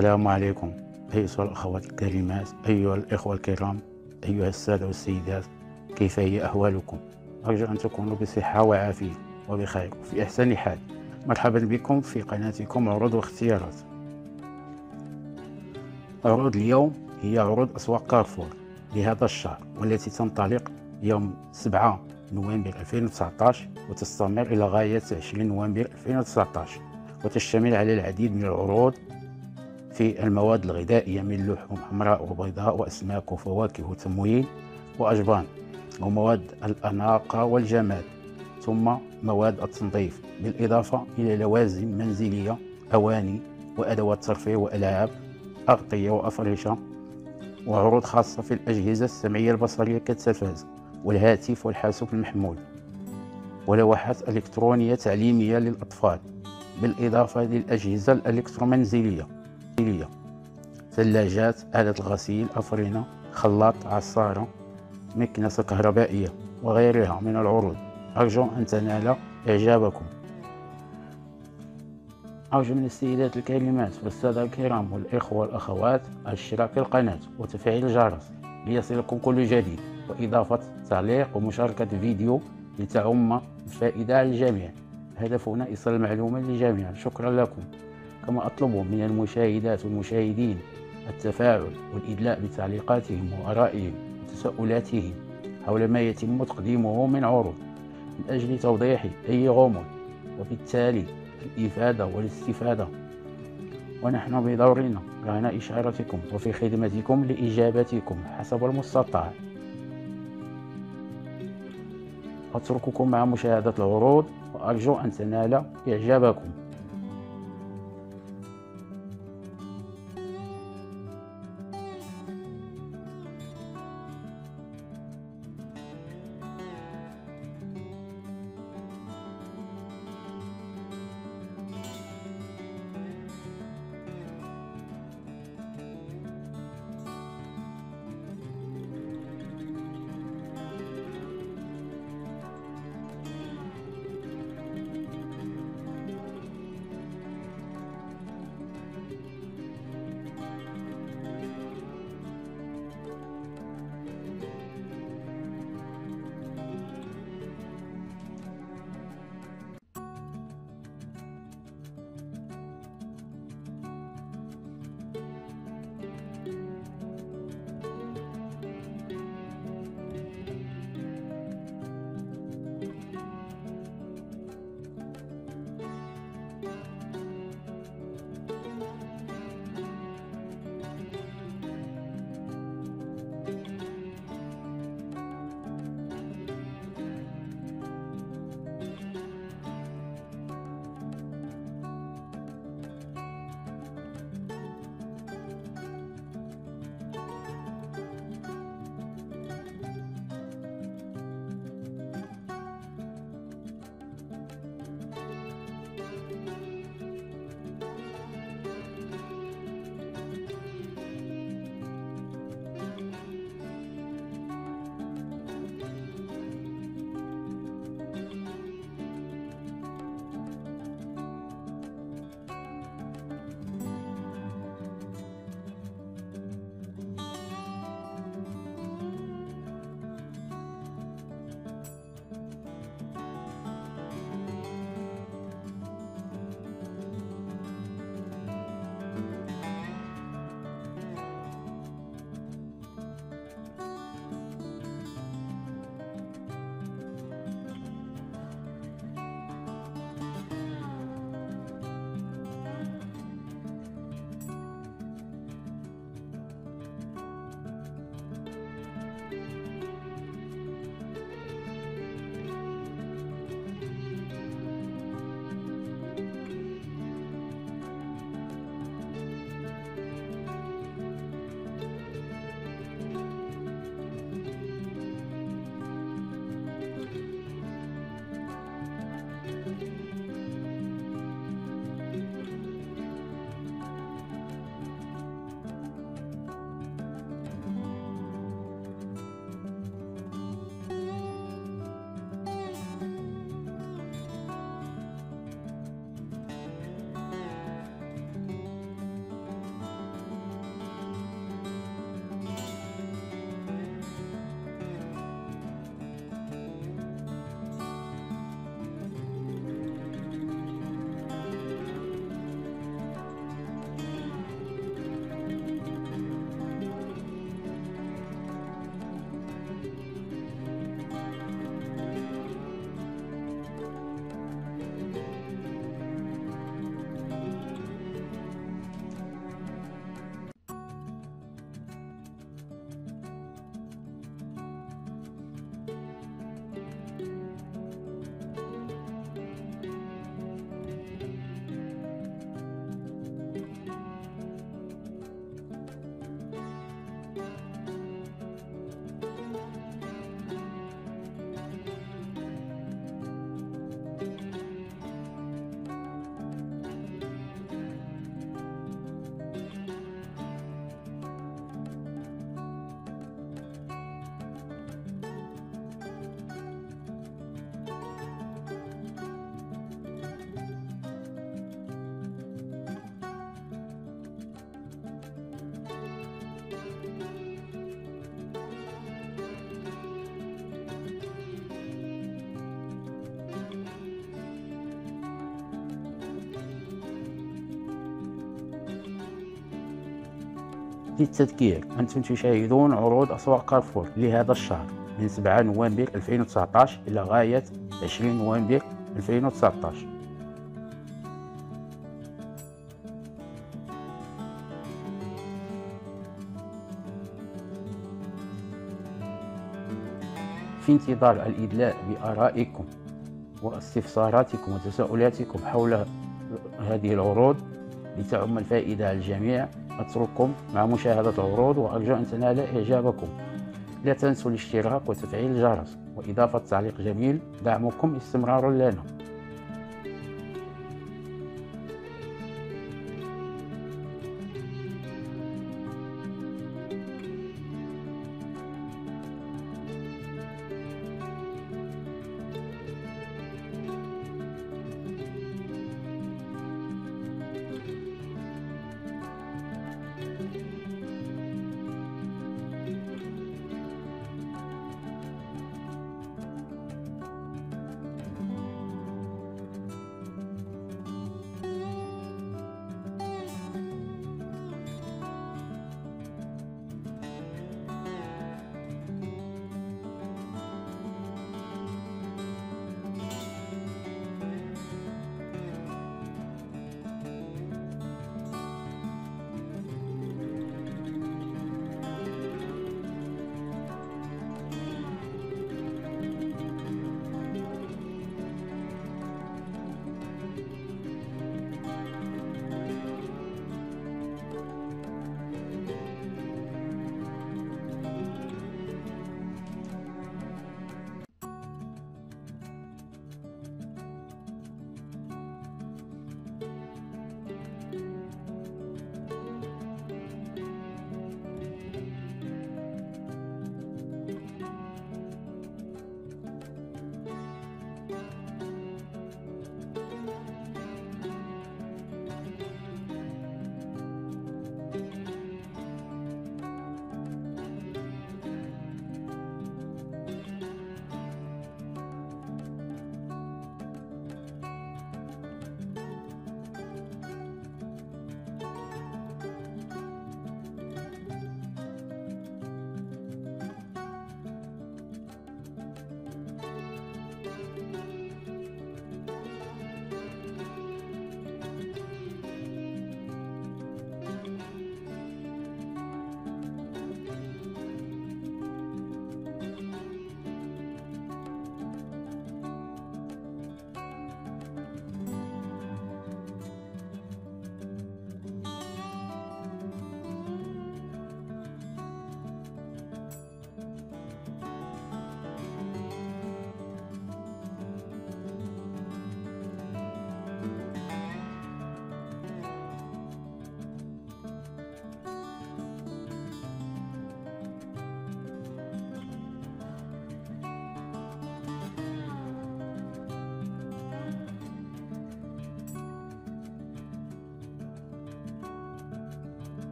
السلام عليكم أيها الأخوات الكريمات، أيها الإخوة الكرام، أيها السادة والسيدات، كيف هي أحوالكم؟ أرجو أن تكونوا بصحة وعافية وبخير وفي أحسن حال. مرحبا بكم في قناتكم عروض واختيارات. عروض اليوم هي عروض أسواق كارفور لهذا الشهر، والتي تنطلق يوم 7 نوفمبر 2019 وتستمر إلى غاية 20 نوفمبر 2019، وتشتمل على العديد من العروض في المواد الغذائية من لحوم حمراء وبيضاء وأسماك وفواكه وتموين وأجبان ومواد الأناقة والجمال، ثم مواد التنظيف، بالإضافة إلى لوازم منزلية، أواني وأدوات ترفيه وألعاب، أغطية وأفرشة، وعروض خاصة في الأجهزة السمعية البصرية كالتلفاز والهاتف والحاسوب المحمول، ولوحات إلكترونية تعليمية للأطفال، بالإضافة للأجهزة الإلكترومنزلية، ثلاجات، آلة الغسيل، أفرنة، خلاط، عصارة، مكنسة كهربائية وغيرها من العروض. أرجو أن تنال إعجابكم. أرجو من السيدات الكريمات والسادة الكرام والإخوة والأخوات الاشتراك في القناة وتفعيل الجرس ليصلكم كل جديد، وإضافة تعليق ومشاركة فيديو لتعم الفائدة على الجميع. هدفنا إيصال المعلومة للجميع. شكرا لكم. كما أطلب من المشاهدات والمشاهدين التفاعل والإدلاء بتعليقاتهم وآرائهم وتساؤلاتهم حول ما يتم تقديمه من عروض، من أجل توضيح أي غموض وبالتالي الإفادة والاستفادة، ونحن بدورنا رهن إشعاراتكم وفي خدمتكم لإجابتكم حسب المستطاع. أترككم مع مشاهدة العروض وأرجو أن تنال إعجابكم. للتذكير أنتم تشاهدون عروض أسواق كارفور لهذا الشهر من 7 نوفمبر 2019 إلى غاية 20 نوفمبر 2019. في انتظار الإدلاء بآرائكم واستفساراتكم وتساؤلاتكم حول هذه العروض لتعم الفائدة على الجميع، أترككم مع مشاهدة العروض وأرجو أن تنال إعجابكم. لا تنسوا الاشتراك وتفعيل الجرس وإضافة تعليق جميل، دعمكم استمرار لنا.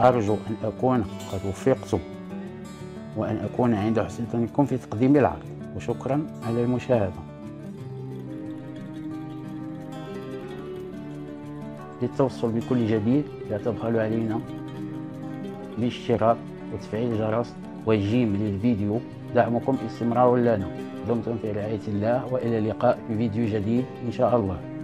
أرجو أن أكون قد وفقتم وأن أكون عند حسن ظنكم في تقديم العرض، وشكرا على المشاهدة. للتوصل بكل جديد لا تبخلوا علينا بالاشتراك وتفعيل الجرس والجيم للفيديو، دعمكم استمرار لنا. دمتم في رعاية الله، وإلى اللقاء في فيديو جديد إن شاء الله.